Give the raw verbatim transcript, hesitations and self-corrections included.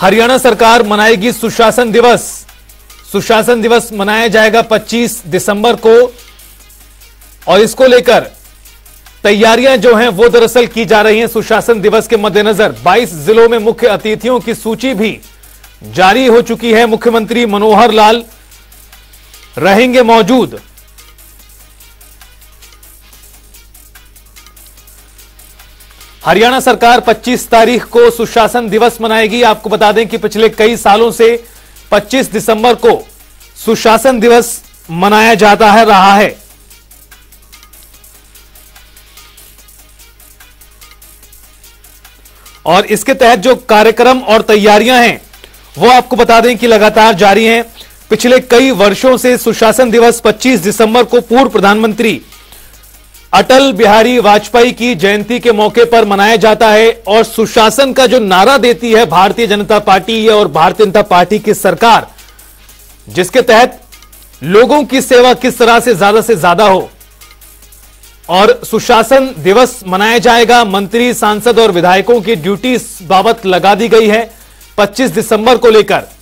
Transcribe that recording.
हरियाणा सरकार मनाएगी सुशासन दिवस। सुशासन दिवस मनाया जाएगा पच्चीस दिसंबर को और इसको लेकर तैयारियां जो हैं वो दरअसल की जा रही हैं। सुशासन दिवस के मद्देनजर बाईस जिलों में मुख्य अतिथियों की सूची भी जारी हो चुकी है। मुख्यमंत्री मनोहर लाल रहेंगे मौजूद। हरियाणा सरकार पच्चीस तारीख को सुशासन दिवस मनाएगी। आपको बता दें कि पिछले कई सालों से पच्चीस दिसंबर को सुशासन दिवस मनाया जाता है रहा है। और इसके तहत जो कार्यक्रम और तैयारियां हैं वो आपको बता दें कि लगातार जारी हैं। पिछले कई वर्षों से सुशासन दिवस पच्चीस दिसंबर को पूर्व प्रधानमंत्री अटल बिहारी वाजपेयी की जयंती के मौके पर मनाया जाता है। और सुशासन का जो नारा देती है भारतीय जनता पार्टी और भारतीय जनता पार्टी की सरकार, जिसके तहत लोगों की सेवा किस तरह से ज्यादा से ज्यादा हो, और सुशासन दिवस मनाया जाएगा। मंत्री, सांसद और विधायकों की ड्यूटी इस बाबत लगा दी गई है। पच्चीस दिसंबर को लेकर